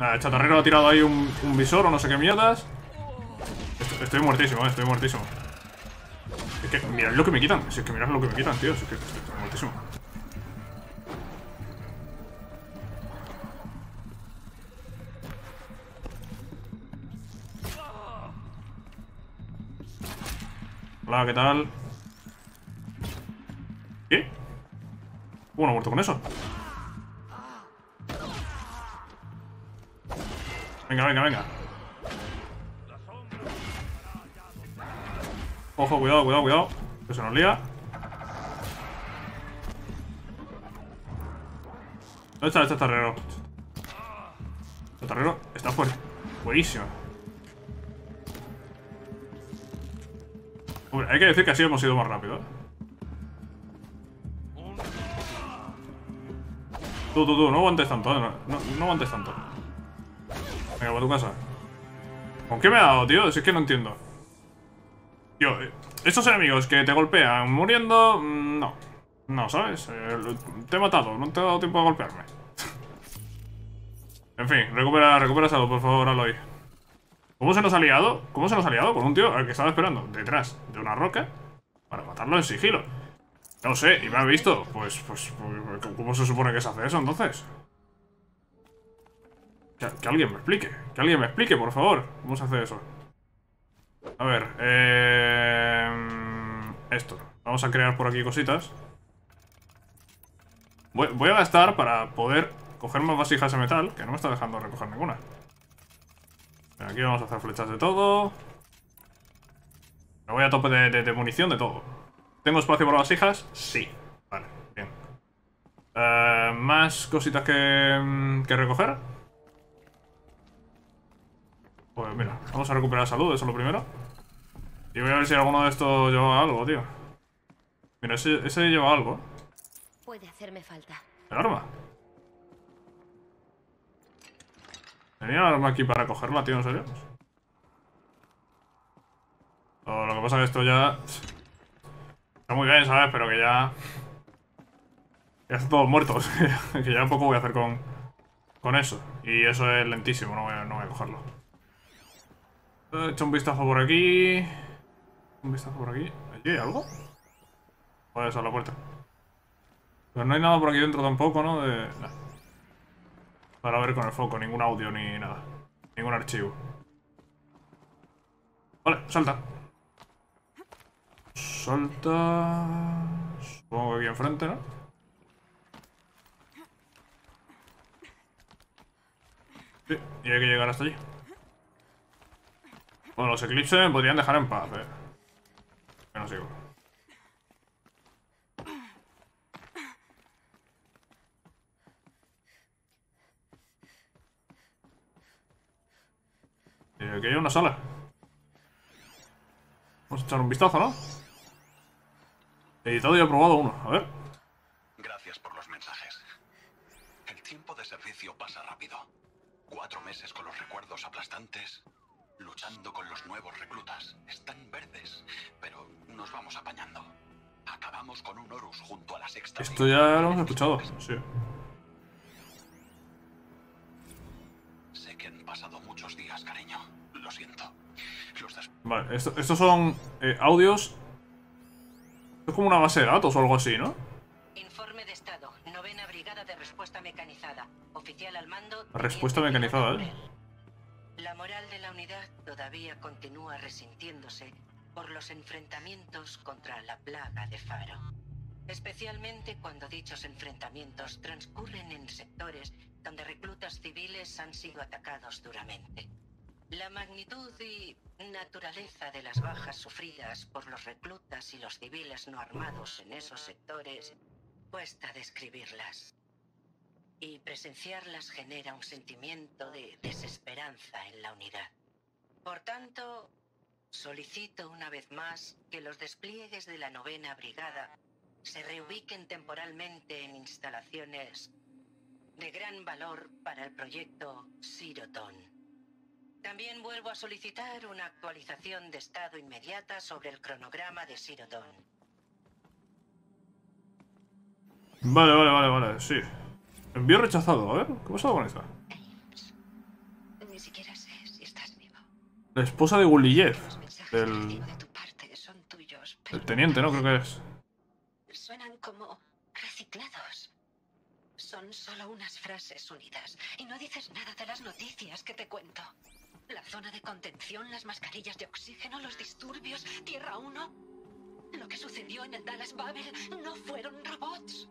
Nada, el chatarrero ha tirado ahí un visor o no sé qué mierdas. Estoy muertísimo, estoy muertísimo. Es que mirad lo que me quitan. Si es que mirad lo que me quitan, tío. Si es que estoy muertísimo. Hola, ¿qué tal? ¿Qué? Bueno, muerto con eso. Venga, venga, venga. Ojo, cuidado, cuidado, cuidado. Que se nos lía. ¿Dónde está el chatarrero? El chatarrero está fuerte. Buenísimo. Hombre, hay que decir que así hemos ido más rápido, ¿eh? Tú, no aguantes tanto, no aguantes tanto. Venga, para tu casa. ¿Con qué me ha dado, tío? Si es que no entiendo. Tío, estos enemigos que te golpean muriendo... No, ¿sabes? Te he matado, no te he dado tiempo a golpearme. En fin, recupera salud, por favor, Aloy. ¿Cómo se nos ha liado? ¿Cómo se nos ha liado? Con un tío al que estaba esperando detrás de una roca para matarlo en sigilo. No sé, y me ha visto. Pues ¿cómo se supone que se hace eso, entonces? Que alguien me explique. Que alguien me explique, por favor. ¿Cómo se hace eso? A ver, esto. Vamos a crear por aquí cositas. Voy a gastar para poder coger más vasijas de metal, que no me está dejando recoger ninguna. Pero aquí vamos a hacer flechas de todo. Me voy a tope de munición de todo. ¿Tengo espacio para vasijas? Sí. Vale, bien. Más cositas que recoger. Pues mira, vamos a recuperar salud, eso es lo primero. Y voy a ver si alguno de estos lleva algo, tío. Mira, ese lleva algo. Puede hacerme falta. ¿El arma? ¿Tenía el arma aquí para cogerla, tío? ¿En serio? O lo que pasa es que esto ya... Está muy bien, ¿sabes? Pero que ya... Ya están todos muertos. Que ya poco voy a hacer con eso. Y eso es lentísimo, no voy a cogerlo. He hecho un vistazo por aquí. Un vistazo por aquí. ¿Allí hay algo? Vale, esa es la puerta. Pero no hay nada por aquí dentro tampoco, ¿no? Nah. Para ver con el foco, ningún audio ni nada. Ningún archivo. Vale, salta. Salta... Supongo que aquí enfrente, ¿no? Sí, y hay que llegar hasta allí. Bueno, los Eclipse me podrían dejar en paz, eh. Yo no sigo. Aquí hay una sala. Vamos a echar un vistazo, ¿no? Editado y aprobado uno, a ver. Gracias por los mensajes. El tiempo de servicio pasa rápido. 4 meses con los recuerdos aplastantes... Luchando con los nuevos reclutas. Están verdes, pero nos vamos apañando. Acabamos con un Horus junto a la sexta. Esto ya lo hemos escuchado, sí. Sé que han pasado muchos días, cariño. Lo siento. Vale, estos son audios. Es como una base de datos o algo así, ¿no? Informe de estado. 9ª brigada de respuesta mecanizada. Oficial al mando. Respuesta mecanizada, ¿eh? La moral de la unidad todavía continúa resintiéndose por los enfrentamientos contra la plaga de Faro. Especialmente cuando dichos enfrentamientos transcurren en sectores donde reclutas civiles han sido atacados duramente. La magnitud y naturaleza de las bajas sufridas por los reclutas y los civiles no armados en esos sectores cuesta describirlas. Y presenciarlas genera un sentimiento de desesperanza en la unidad. Por tanto, solicito una vez más que los despliegues de la 9ª Brigada se reubiquen temporalmente en instalaciones de gran valor para el proyecto Siroton. También vuelvo a solicitar una actualización de estado inmediata sobre el cronograma de Siroton. Vale, sí. Envío rechazado, a ver, ¿qué ha pasado con esta? Ni siquiera sé si estás vivo. La esposa de Guliyev. El teniente, ¿no? Creo que es. Suenan como reciclados. Son solo unas frases unidas. Y no dices nada de las noticias que te cuento. La zona de contención, las mascarillas de oxígeno, los disturbios, Tierra 1. Lo que sucedió en el Dallas Babel no fueron robots.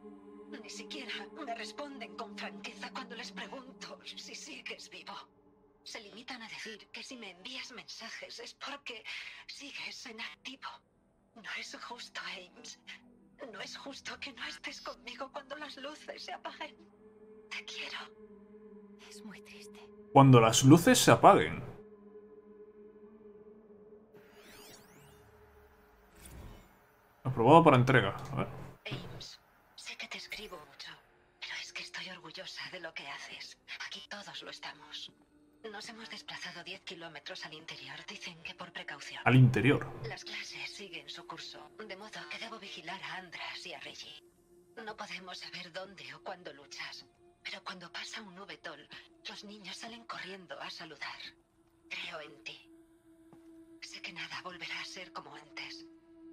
Ni siquiera me responden con franqueza cuando les pregunto si sigues vivo. Se limitan a decir que si me envías mensajes es porque sigues en activo. No es justo, Ames. No es justo que no estés conmigo cuando las luces se apaguen. Te quiero. Es muy triste. Cuando las luces se apaguen. Aprobado para entrega. A ver. Ames, sé que te escribo mucho, pero es que estoy orgullosa de lo que haces. Aquí todos lo estamos. Nos hemos desplazado 10 kilómetros al interior, dicen que por precaución. Al interior. Las clases siguen su curso, de modo que debo vigilar a Andras y a Reggie. No podemos saber dónde o cuándo luchas, pero cuando pasa un nubetol, los niños salen corriendo a saludar. Creo en ti. Sé que nada volverá a ser como antes,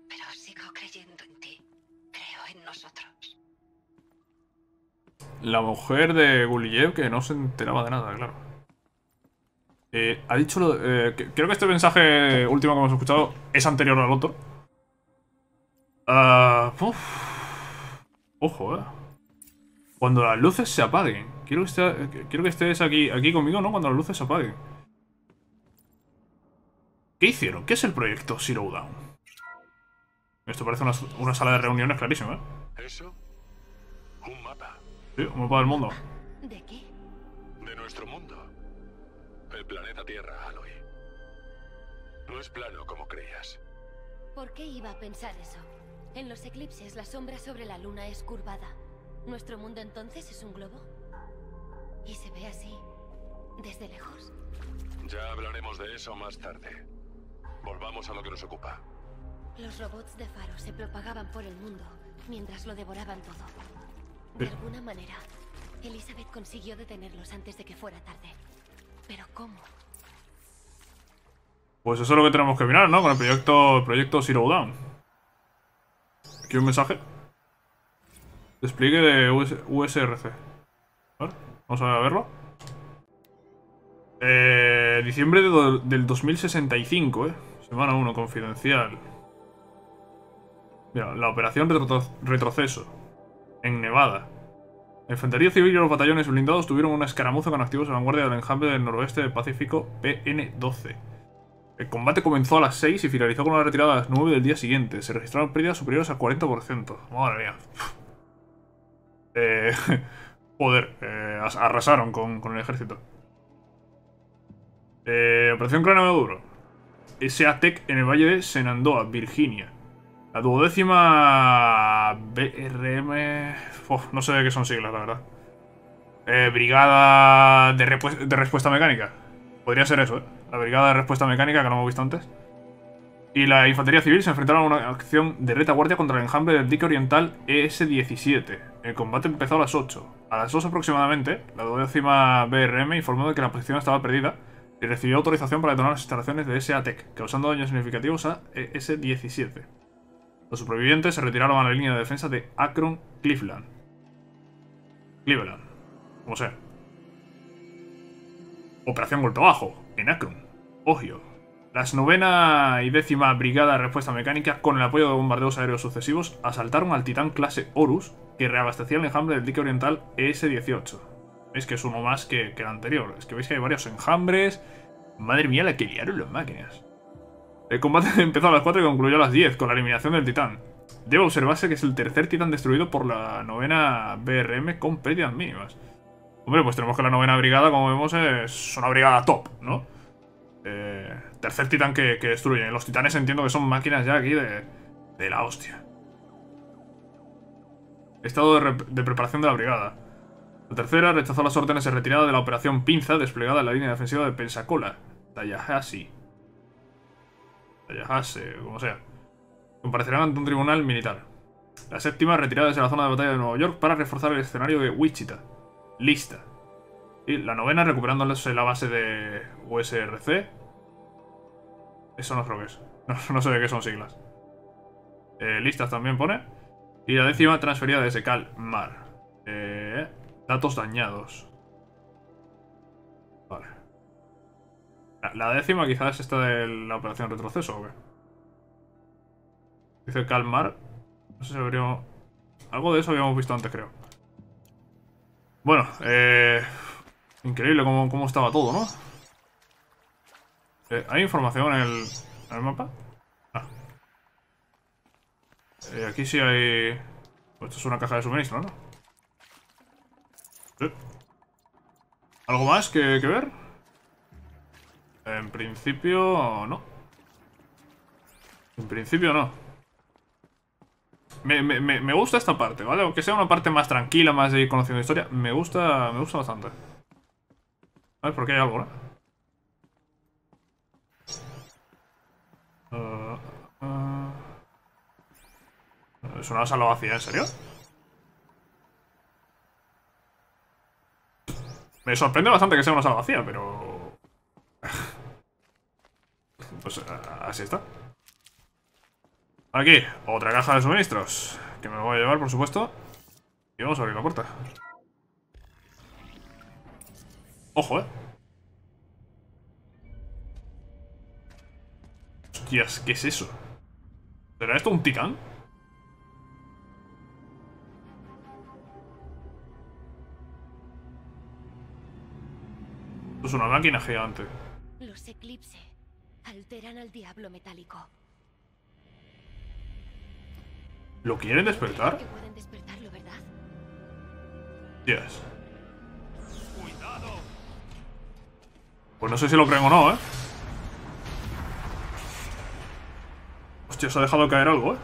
pero sigo creyendo en ti. Creo en nosotros. La mujer de Guliyev, que no se enteraba de nada, claro. Ha dicho lo de, creo que este mensaje último que hemos escuchado es anterior al otro. Ojo, Cuando las luces se apaguen. Quiero que estés aquí conmigo, ¿no? Cuando las luces se apaguen. ¿Qué hicieron? ¿Qué es el proyecto Zero Dawn? Esto parece una sala de reuniones clarísima, ¿Eso? Un mapa. Sí, un mapa del mundo. ¿De qué? De nuestro mundo. El planeta Tierra, Aloy. No es plano como creías. ¿Por qué iba a pensar eso? En los eclipses la sombra sobre la luna es curvada. ¿Nuestro mundo entonces es un globo? ¿Y se ve así, desde lejos? Ya hablaremos de eso más tarde. Volvamos a lo que nos ocupa. Los robots de Faro se propagaban por el mundo mientras lo devoraban todo. De alguna manera, Elizabeth consiguió detenerlos antes de que fuera tarde. ¿Pero cómo? Pues eso es lo que tenemos que mirar, ¿no? Con el proyecto Zero Dawn. Aquí un mensaje. Despliegue de USRC. A ver, vamos a verlo. Diciembre del 2065, Semana 1, confidencial. Mira, la operación retroceso. En Nevada. La infantería civil y los batallones blindados tuvieron una escaramuza con activos de vanguardia del enjambre del noroeste del Pacífico PN-12. El combate comenzó a las 6 y finalizó con una retirada a las 9 del día siguiente. Se registraron pérdidas superiores al 40%. Madre mía. Joder, arrasaron con el ejército. Operación Cráneo Duro. SATEC en el Valle de Shenandoah, Virginia. La duodécima BRM... no sé de qué son siglas, la verdad. Brigada de Respuesta Mecánica. Podría ser eso, La Brigada de Respuesta Mecánica, que no hemos visto antes. Y la Infantería Civil se enfrentaron a una acción de retaguardia contra el enjambre del dique oriental ES-17. El combate empezó a las 8. A las 2 aproximadamente, la duodécima BRM informó de que la posición estaba perdida y recibió autorización para detonar las instalaciones de SATEC, causando daños significativos a ES-17. Los supervivientes se retiraron a la línea de defensa de Akron, Cleveland. Como sea. Operación Golpe Bajo, en Akron, Ohio. Las 9ª y 10ª Brigada de Respuesta Mecánica, con el apoyo de bombardeos aéreos sucesivos, asaltaron al Titán clase Horus, que reabastecía el enjambre del dique oriental ES-18. Veis que es uno más que el anterior. Es que veis que hay varios enjambres. Madre mía, la que liaron las máquinas. El combate empezó a las 4 y concluyó a las 10, con la eliminación del titán. Debe observarse que es el tercer titán destruido por la 9ª BRM con pérdidas mínimas. Hombre, pues tenemos que la 9ª brigada, como vemos, es una brigada top, ¿no? Tercer titán que destruyen. Los titanes entiendo que son máquinas ya aquí de la hostia. Estado de preparación de la brigada. La 3ª rechazó las órdenes de retirada de la operación Pinza, desplegada en la línea defensiva de Pensacola, Tallahassee, como sea. Comparecerán ante un tribunal militar. La 7ª retirada desde la zona de batalla de Nueva York para reforzar el escenario de Wichita. Lista. Y la novena recuperándose la base de USRC. Eso no es lo que es. No sé de qué son siglas. Listas también pone. Y la décima transferida desde Kalmar. Datos dañados. Vale. La décima quizás esta de la operación retroceso o qué. Dice Kalmar. No sé si habría... Algo de eso habíamos visto antes, creo. Bueno, increíble cómo estaba todo, ¿no? ¿Hay información en el mapa? Ah. Aquí sí hay... Pues esto es una caja de suministro, ¿no? Sí. ¿Algo más que ver? En principio... no. En principio no. Me gusta esta parte, ¿vale? Aunque sea una parte más tranquila, más de ir conociendo historia. Me gusta bastante. A ver, porque hay algo, ¿no? Es una sala vacía, ¿en serio? Me sorprende bastante que sea una sala vacía, pero... Pues así está. Aquí, otra caja de suministros. Que me lo voy a llevar, por supuesto. Y vamos a abrir la puerta. Ojo, Hostias, ¿qué es eso? ¿Será esto un titán? Es una máquina gigante. Los Eclipse alteran al diablo metálico. ¿Lo quieren despertar? Pueden despertarlo, ¿verdad? Yes. Cuidado. Pues no sé si lo creen o no, ¿eh? Hostia, se ha dejado caer algo, ¿eh?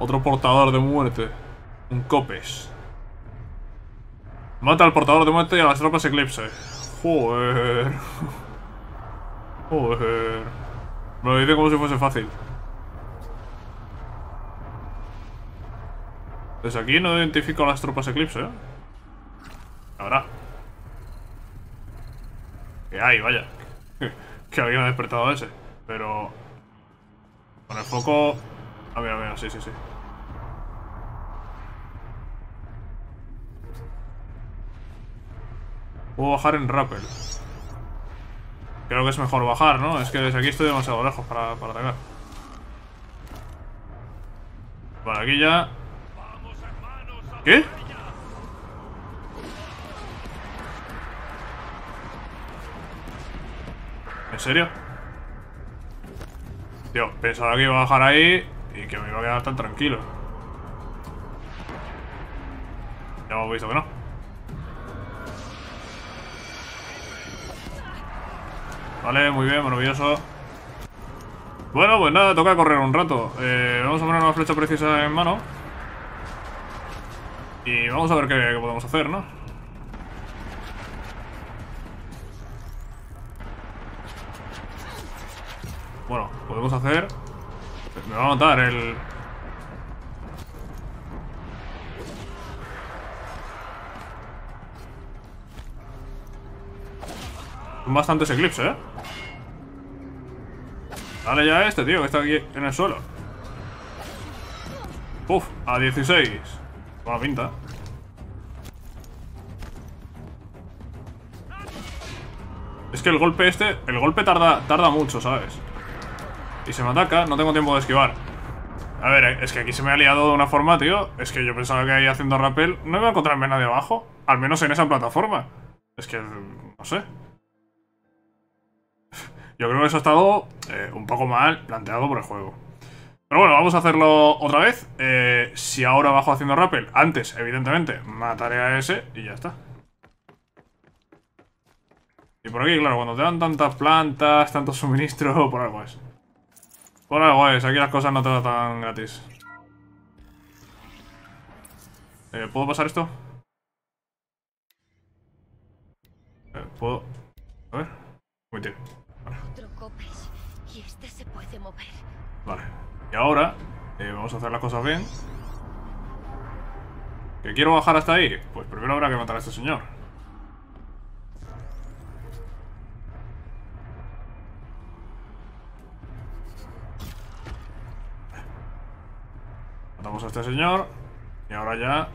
Otro portador de muerte. Un Copes. Mata al portador de muerte y a las tropas Eclipse. Joder. Joder. Me lo dice como si fuese fácil. Desde aquí no identifico a las tropas Eclipse, ¿eh? Ahora. Que hay, vaya. Que alguien ha despertado a ese. Pero... Con el foco... A ver, sí. Puedo bajar en rappel. Creo que es mejor bajar, ¿no? Es que desde aquí estoy demasiado lejos para atacar. Vale, aquí ya... ¿Qué? ¿En serio? Tío, pensaba que iba a bajar ahí y que me iba a quedar tan tranquilo. Ya hemos visto que no. Vale, muy bien, maravilloso. Bueno, pues nada, toca correr un rato. Vamos a poner una flecha precisa en mano. Y vamos a ver qué podemos hacer, ¿no? Bueno, podemos hacer... Me va a matar el... Son bastantes Eclipse, ¿eh? Dale ya a este, tío, que está aquí en el suelo. Puf, a 16. Buena pinta. Es que el golpe este... El golpe tarda mucho, ¿sabes? Y se me ataca, no tengo tiempo de esquivar. A ver, es que aquí se me ha liado de una forma, tío. Es que yo pensaba que ahí haciendo rappel no iba a encontrarme nadie abajo. Al menos en esa plataforma. Es que... no sé. Yo creo que eso ha estado un poco mal planteado por el juego. Pero bueno, vamos a hacerlo otra vez. Si ahora bajo haciendo rappel, antes, evidentemente, mataré a ese y ya está. Y por aquí, claro, cuando te dan tantas plantas, tanto suministro, por algo es. Por algo es, aquí las cosas no te dan gratis. ¿Puedo pasar esto? Puedo... A ver... Muy bien. Vale. Y ahora... vamos a hacer las cosas bien. ¿Que quiero bajar hasta ahí? Pues primero habrá que matar a este señor. Matamos a este señor. Y ahora ya...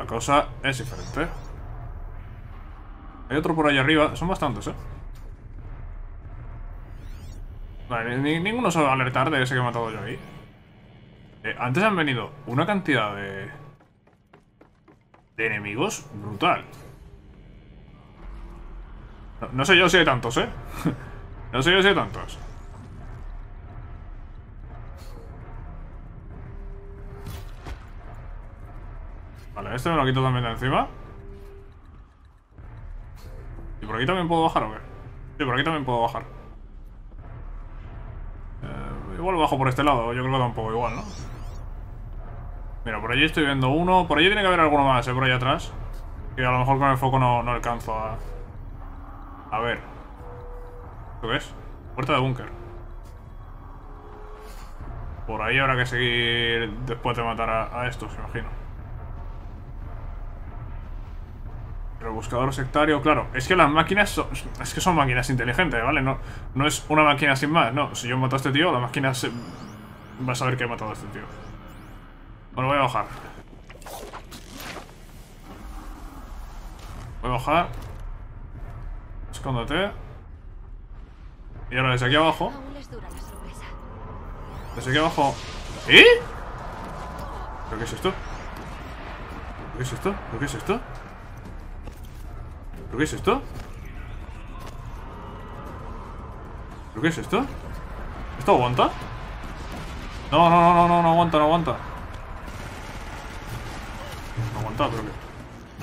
la cosa es diferente. Hay otro por allá arriba. Son bastantes, ¿eh? Vale, ninguno se va a alertar de ese que he matado yo ahí. Antes han venido una cantidad de... enemigos brutal. No sé yo si hay tantos, ¿eh? No sé yo si hay tantos. Vale, este me lo quito también de encima. ¿Y por aquí también puedo bajar o qué? Sí, por aquí también puedo bajar. Igual bajo por este lado, yo creo que da un poco igual, ¿no? Mira, por allí estoy viendo uno. Por allí tiene que haber alguno más, por allá atrás. Que a lo mejor con el foco no alcanzo a... ver. ¿Lo ves? Puerta de búnker. Por ahí habrá que seguir después de matar a estos, imagino. El buscador sectario, claro. Es que las máquinas son... es que son máquinas inteligentes, ¿vale? No es una máquina sin más, no. Si yo mato a este tío, la máquina se... va a saber que he matado a este tío. Bueno, voy a bajar. Voy a bajar. Escóndete. Y ahora desde aquí abajo. Desde aquí abajo. ¿Eh? ¿Pero qué es esto? ¿Pero qué es esto? ¿Pero qué es esto? ¿Pero qué es esto? ¿Pero qué es esto? ¿Esto aguanta? No aguanta, no aguanta. No aguanta, pero ¿qué?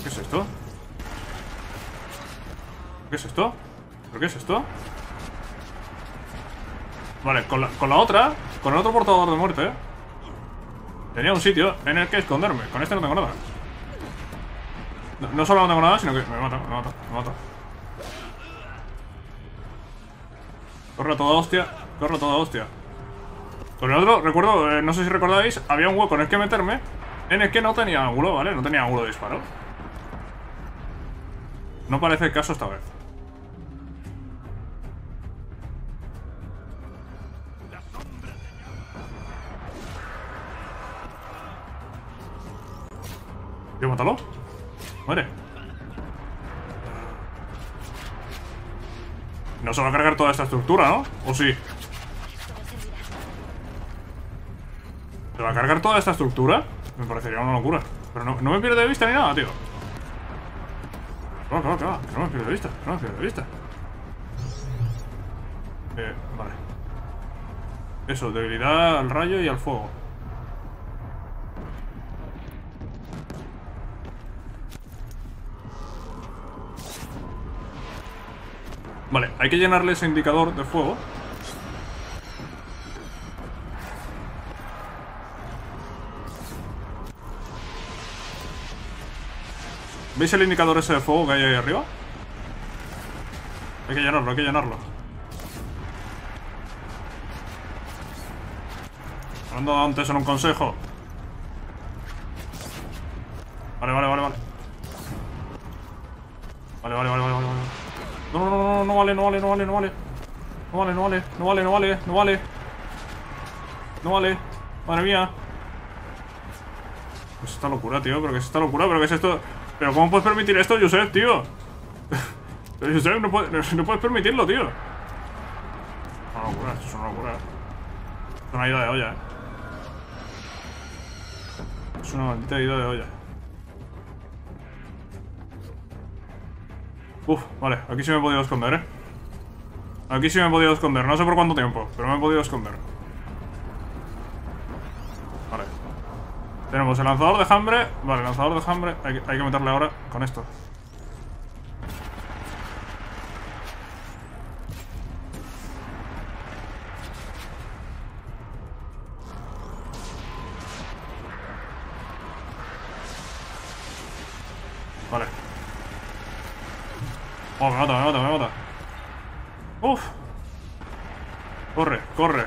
¿Qué es esto? ¿Qué es esto? ¿Pero qué es esto? Vale, con la otra, con el otro portador de muerte, ¿eh? Tenía un sitio en el que esconderme. Con este no tengo nada. No solo no tengo nada, sino que me mata. Corro toda hostia, corro toda hostia. Con el otro, recuerdo, no sé si recordáis, había un hueco en el que meterme, en el que no tenía ángulo, ¿vale? No tenía ángulo de disparo. No parece el caso esta vez. ¿Yo mátalo? Muere. No se va a cargar toda esta estructura, ¿no? ¿O sí? ¿Se va a cargar toda esta estructura? Me parecería una locura. Pero no me pierdo de vista ni nada, tío. Claro. No me pierdo de vista. Vale. Eso, debilidad al rayo y al fuego. Vale, hay que llenarle ese indicador de fuego. ¿Veis el indicador ese de fuego que hay ahí arriba? Hay que llenarlo, hay que llenarlo. Hablando antes en un consejo. Vale. Vale. No vale. Madre mía. ¿Qué es esta locura, tío? ¿Pero qué es esta locura? ¿Pero qué es esto? ¿Pero cómo puedes permitir esto, Josep, tío? Pero Josep, no puedes permitirlo, tío. Una locura, esto es una locura. Es una ida de olla, ¿eh? Es una maldita ida de olla. Uf, vale, aquí sí me he podido esconder, ¿eh? Aquí sí me he podido esconder, no sé por cuánto tiempo, pero me he podido esconder. Vale. Tenemos el lanzador de enjambre. Vale, el lanzador de enjambre hay que meterle ahora con esto. Vale. Oh, me mata, me mata, me mata. Uf. Corre, corre.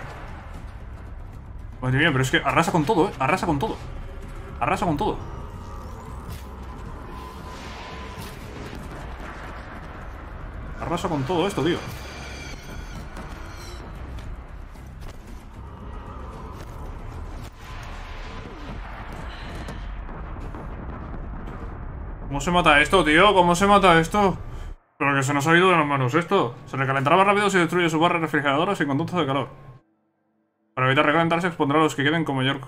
Madre mía, pero es que arrasa con todo, ¿eh? Arrasa con todo. Arrasa con todo. Arrasa con todo esto, tío. ¿Cómo se mata esto, tío? ¿Cómo se mata esto? Pero que se nos ha ido de las manos esto. Se recalentará más rápido si destruye sus barras refrigeradoras y conductos de calor. Para evitar recalentarse, expondrá a los que queden con mayor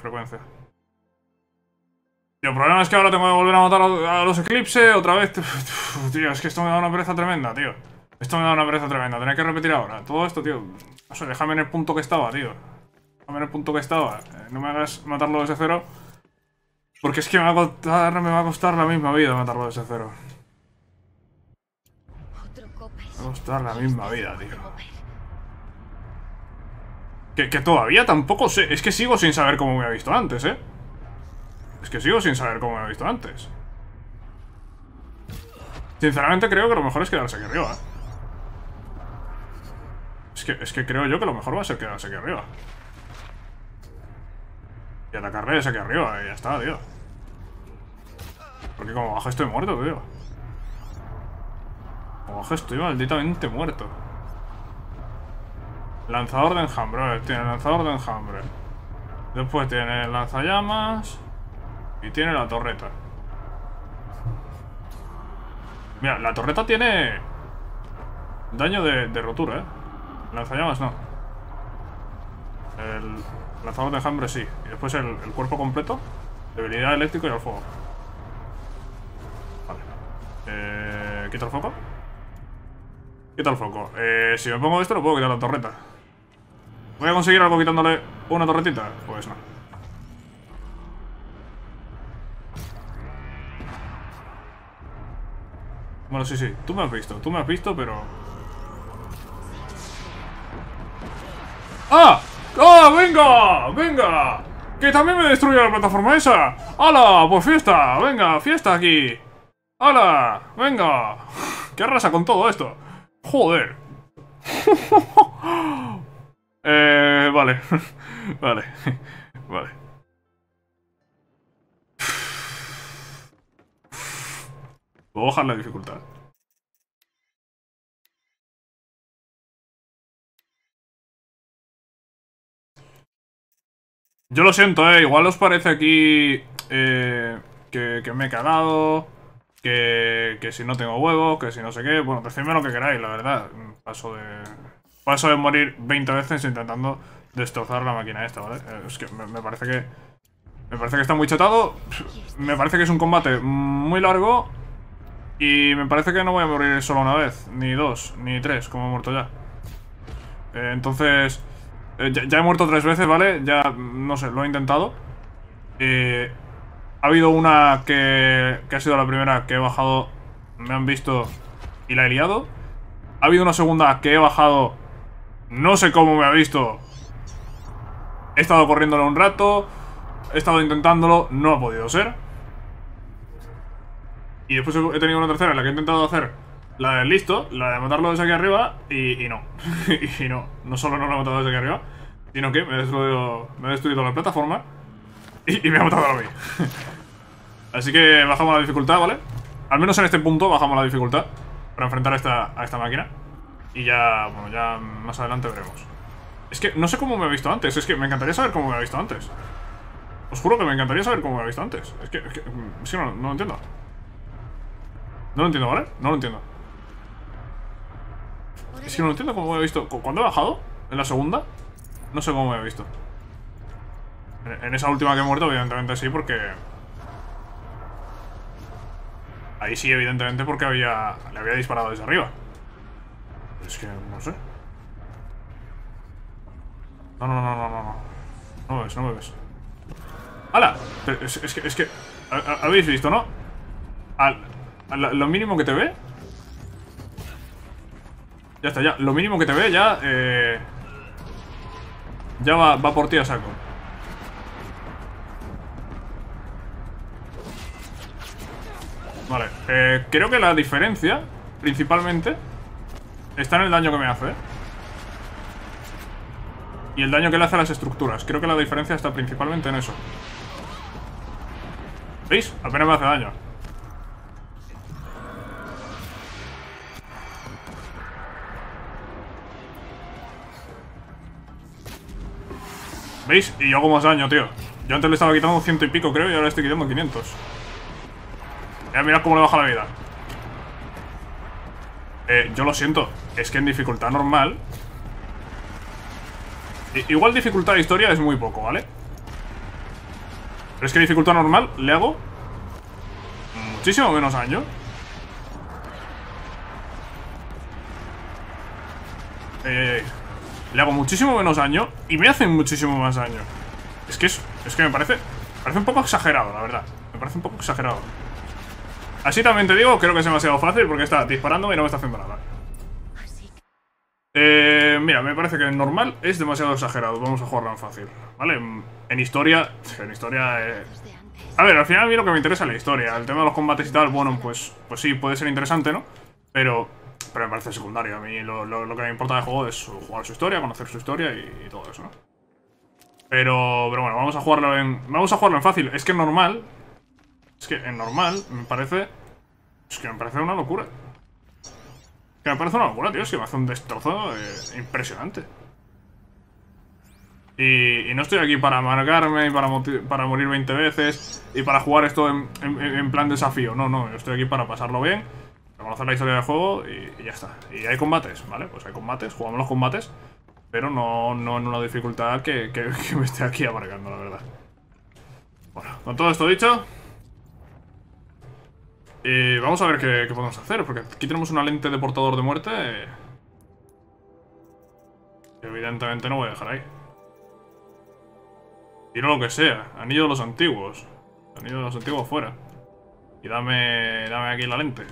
frecuencia. Tío, el problema es que ahora tengo que volver a matar a los Eclipse otra vez. Tío, es que esto me da una pereza tremenda, tío. Esto me da una pereza tremenda. Tenía que repetir ahora. Todo esto, tío. O sea, déjame en el punto que estaba, tío. Déjame en el punto que estaba. No me hagas matarlo desde cero. Porque es que me va a costar la misma vida matarlo desde cero. Me va a costar la misma vida, tío. Que todavía tampoco sé. Es que sigo sin saber cómo me ha visto antes, ¿eh? Es que sigo sin saber cómo me ha visto antes. Sinceramente creo que lo mejor es quedarse aquí arriba. Es que creo yo que lo mejor va a ser quedarse aquí arriba. Y atacarle desde aquí arriba, y ya está, tío. Porque como bajo estoy muerto, tío. Como bajo estoy malditamente muerto. Lanzador de enjambre, tiene el lanzador de enjambre. Después tiene el lanzallamas. Y tiene la torreta. Mira, la torreta tiene daño de rotura, ¿eh? Lanzallamas no. El lanzador de enjambre sí. Y después el cuerpo completo. Debilidad eléctrica y al fuego. Vale. ¿Quita el foco? Quita el foco. Si me pongo esto, lo puedo quitar la torreta. ¿Voy a conseguir algo quitándole una torretita? Pues no. Bueno, sí, sí, tú me has visto, pero... ¡Ah! ¡Ah, venga! ¡Venga! ¡Que también me destruye la plataforma esa! ¡Hala! Pues fiesta, venga, fiesta aquí. ¡Hala! ¡Venga! ¡Qué arrasa con todo esto! ¡Joder! Vale. Vale. Vale. Voy a bajar la dificultad. Yo lo siento, igual os parece aquí que me he cagado, que si no tengo huevos, que si no sé qué. Bueno, decidme lo que queráis, la verdad. Paso de morir 20 veces intentando destrozar la máquina esta, ¿vale? Es que me parece que... Me parece que está muy chetado. Me parece que es un combate muy largo. Y me parece que no voy a morir solo una vez, ni dos, ni tres, como he muerto ya. Entonces, ya he muerto 3 veces, ¿vale? Ya, no sé, lo he intentado. Ha habido una que ha sido la primera que he bajado, me han visto y la he liado. Ha habido una segunda que he bajado, no sé cómo me ha visto. He estado corriéndolo un rato, he estado intentándolo, no ha podido ser. Y después he tenido una tercera en la que he intentado hacer la de listo, la de matarlo desde aquí arriba, y no. Y no, no solo no lo he matado desde aquí arriba, sino que me he destruido la plataforma y me ha matado a mí. Así que bajamos la dificultad, ¿vale? Al menos en este punto bajamos la dificultad para enfrentar a esta máquina. Y ya, bueno, ya más adelante veremos. Es que no sé cómo me he visto antes, es que me encantaría saber cómo me he visto antes. Os juro que me encantaría saber cómo me he visto antes. Es que no lo entiendo. No lo entiendo, ¿vale? No lo entiendo. Es que no lo entiendo cómo me he visto. Cuando he bajado, en la segunda, no sé cómo me he visto. En esa última que he muerto, evidentemente sí, porque... Ahí sí, evidentemente, porque le había disparado desde arriba. Es que no sé. No. No me ves. ¡Hala! Es que... ¿Habéis visto, no? Lo mínimo que te ve. Ya está, ya. Lo mínimo que te ve ya. Ya va por ti a saco. Vale, creo que la diferencia principalmente está en el daño que me hace, ¿eh? Y el daño que le hace a las estructuras. Creo que la diferencia está principalmente en eso. ¿Veis? Apenas me hace daño. ¿Veis? Y yo hago más daño, tío. Yo antes le estaba quitando 100 y pico, creo, y ahora le estoy quitando 500. Ya mirad cómo le baja la vida. Yo lo siento. Es que en dificultad normal... Igual dificultad de historia es muy poco, ¿vale? Pero es que dificultad normal le hago muchísimo menos daño. Le hago muchísimo menos daño y me hacen muchísimo más daño. Es que me parece un poco exagerado, la verdad. Me parece un poco exagerado. Así también te digo, creo que es demasiado fácil porque está disparándome y no me está haciendo nada. Mira, me parece que en normal es demasiado exagerado. Vamos a jugarlo en fácil, ¿vale? En historia... A ver, al final a mí lo que me interesa es la historia. El tema de los combates y tal, bueno, pues sí, puede ser interesante, ¿no? Pero me parece secundario. A mí lo que me importa del juego es jugar su historia, conocer su historia y todo eso, ¿no? Pero bueno, vamos a jugarlo en fácil. Es que en normal... Es que me parece una locura. Que me parece una locura, tío. Es que me hace un destrozo impresionante. Y no estoy aquí para amargarme y para morir 20 veces y para jugar esto en plan desafío. No, yo estoy aquí para pasarlo bien, conocer la historia del juego y ya está. Y hay combates, ¿vale? Pues hay combates, jugamos los combates, pero no en una dificultad que me esté aquí amargando, la verdad. Bueno, con todo esto dicho... Y vamos a ver qué podemos hacer, porque aquí tenemos una lente de portador de muerte que evidentemente no voy a dejar ahí. Tiro lo que sea, anillo de los antiguos. Anillo de los antiguos fuera. Y dame aquí la lente.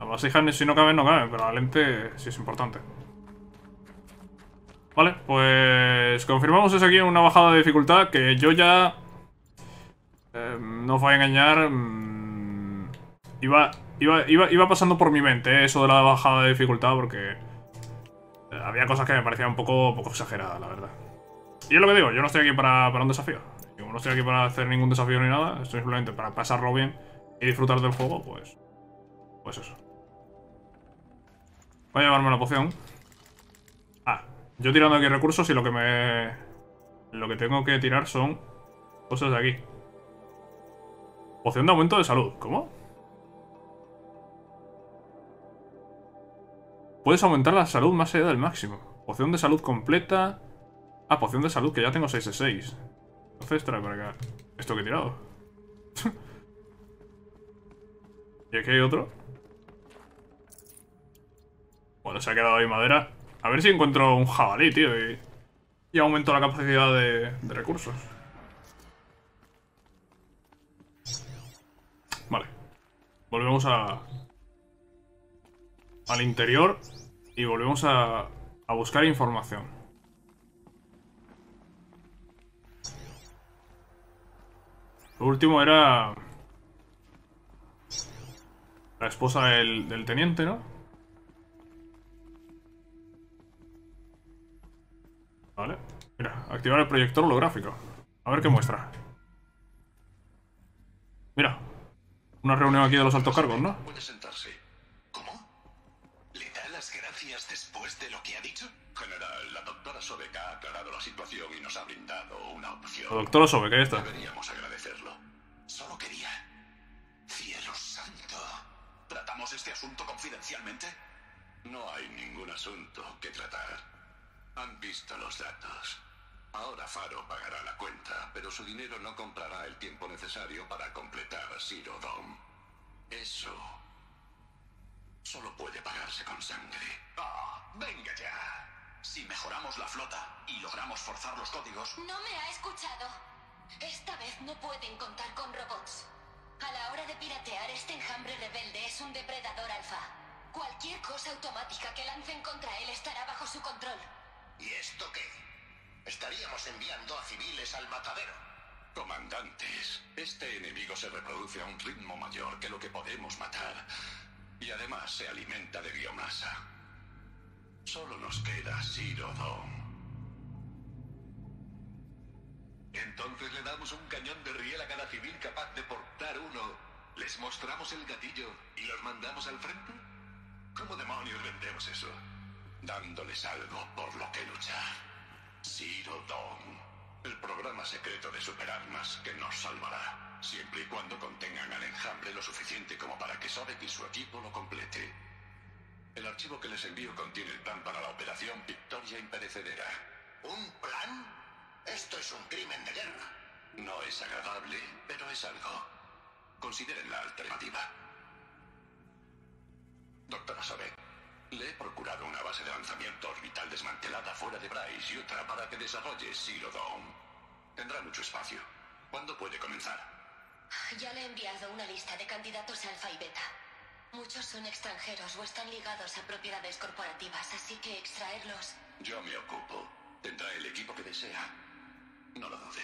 Las vasijas si no caben, no caben, pero la lente sí es importante. Vale, pues confirmamos eso aquí en una bajada de dificultad que yo ya... no os voy a engañar... Iba pasando por mi mente eso de la bajada de dificultad porque había cosas que me parecían un poco exageradas, la verdad. Y es lo que digo, yo no estoy aquí para un desafío. Como no estoy aquí para hacer ningún desafío ni nada, estoy simplemente para pasarlo bien y disfrutar del juego, pues eso. Voy a llevarme la poción. Ah, yo tirando aquí recursos y lo que tengo que tirar son cosas de aquí. Poción de aumento de salud, ¿cómo? Puedes aumentar la salud más allá del máximo. Poción de salud completa. Ah, poción de salud que ya tengo 6 de 6. Entonces trae para acá. Esto que he tirado. Y aquí hay otro. Bueno, se ha quedado ahí madera. A ver si encuentro un jabalí, tío. Y aumento la capacidad de recursos. Vale. Volvemos al interior y volvemos a buscar información. Lo último era la esposa del teniente, ¿no? Vale. Mira, activar el proyector holográfico. A ver qué muestra. Mira, una reunión aquí de los altos cargos, ¿no? Puede sentarse. Después de lo que ha dicho, general, la doctora Sobeck ha aclarado la situación y nos ha brindado una opción. La doctora Sobeck, ahí está. Deberíamos agradecerlo. Solo quería... Cielo santo. ¿Tratamos este asunto confidencialmente? No hay ningún asunto que tratar. Han visto los datos. Ahora Faro pagará la cuenta, pero su dinero no comprará el tiempo necesario para completar Siroton. Eso... solo puede pagarse con sangre. ¡Oh, venga ya! Si mejoramos la flota y logramos forzar los códigos... No me ha escuchado. Esta vez no pueden contar con robots. A la hora de piratear, este enjambre rebelde es un depredador alfa. Cualquier cosa automática que lancen contra él estará bajo su control. ¿Y esto qué? Estaríamos enviando a civiles al matadero. Comandantes, este enemigo se reproduce a un ritmo mayor que lo que podemos matar. Y además se alimenta de biomasa. Solo nos queda Siroton. Entonces le damos un cañón de riel a cada civil capaz de portar uno. ¿Les mostramos el gatillo y los mandamos al frente? ¿Cómo demonios vendemos eso? Dándoles algo por lo que luchar. Siroton. El programa secreto de superarmas que nos salvará, siempre y cuando contengan al enjambre lo suficiente como para que Sobeck y su equipo lo complete. El archivo que les envío contiene el plan para la operación Victoria Imperecedera. ¿Un plan? Esto es un crimen de guerra. No es agradable, pero es algo. Consideren la alternativa. Doctora Sobeck, le he procurado una base de lanzamiento orbital desmantelada fuera de Bryce, Utah, para que desarrolle Siroton. Tendrá mucho espacio. ¿Cuándo puede comenzar? Ya le he enviado una lista de candidatos alfa y beta. Muchos son extranjeros o están ligados a propiedades corporativas, así que extraerlos... Yo me ocupo. Tendrá el equipo que desea. No lo dude.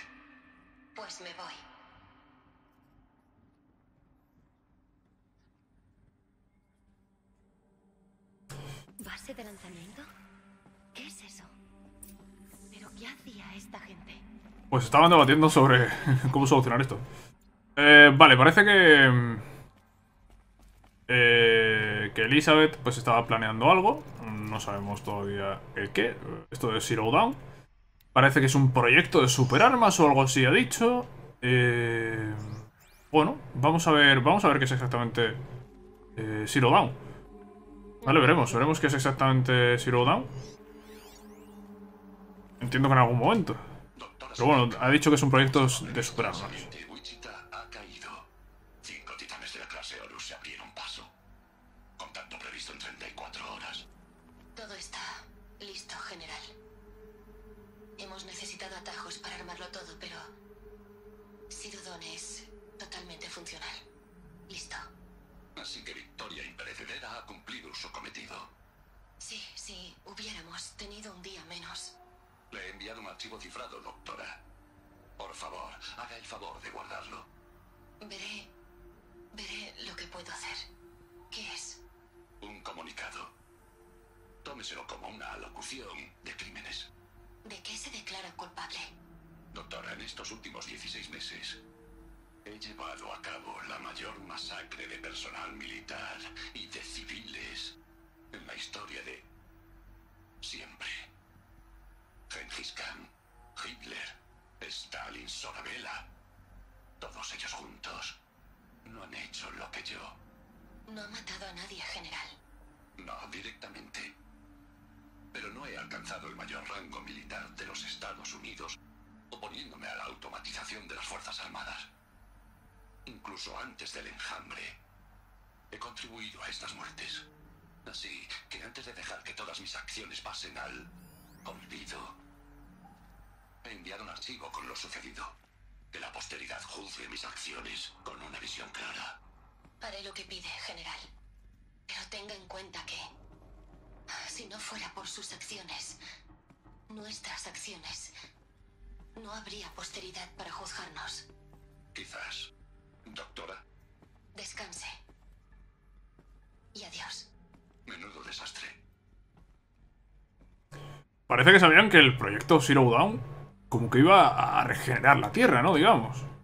Pues me voy. ¿Base de lanzamiento? ¿Qué es eso? ¿Pero qué hacía esta gente? Pues estaban debatiendo sobre cómo solucionar esto. Vale, parece que Elizabeth pues estaba planeando algo. No sabemos todavía el qué. Esto de Zero Dawn. Parece que es un proyecto de superarmas o algo así ha dicho. Bueno, vamos a ver qué es exactamente Zero Dawn. Vale, veremos qué es exactamente Siroton. Entiendo que en algún momento. Pero bueno, ha dicho que es un proyecto de superarnos. Wichita ha caído. 5 titanes de la clase Horus se abrieron paso. Con tanto previsto en 34 horas. Todo está listo, general. Hemos necesitado atajos para armarlo todo, pero... Siroton es totalmente funcional. Listo. Así que Victoria Imperecedera ha cumplido su cometido. Sí, sí, hubiéramos tenido un día menos. Le he enviado un archivo cifrado, doctora. Por favor, haga el favor de guardarlo. Veré lo que puedo hacer. ¿Qué es? Un comunicado. Tómeselo como una alocución de crímenes. ¿De qué se declara culpable? Doctora, en estos últimos 16 meses... he llevado a cabo la mayor masacre de personal militar y de civiles en la historia de... siempre. Genghis Khan, Hitler, Stalin, Sorabela... todos ellos juntos no han hecho lo que yo. No ha matado a nadie, general. No, directamente. Pero no he alcanzado el mayor rango militar de los Estados Unidos, oponiéndome a la automatización de las Fuerzas Armadas. Incluso antes del enjambre, he contribuido a estas muertes. Así que antes de dejar que todas mis acciones pasen al olvido, he enviado un archivo con lo sucedido. Que la posteridad juzgue mis acciones con una visión clara. Haré lo que pide, general. Pero tenga en cuenta que, si no fuera por sus acciones, nuestras acciones, no habría posteridad para juzgarnos. Quizás... Doctora. Descanse. Y adiós. Menudo desastre. Parece que sabían que el proyecto Zero Dawn como que iba a regenerar la Tierra, ¿no? Digamos.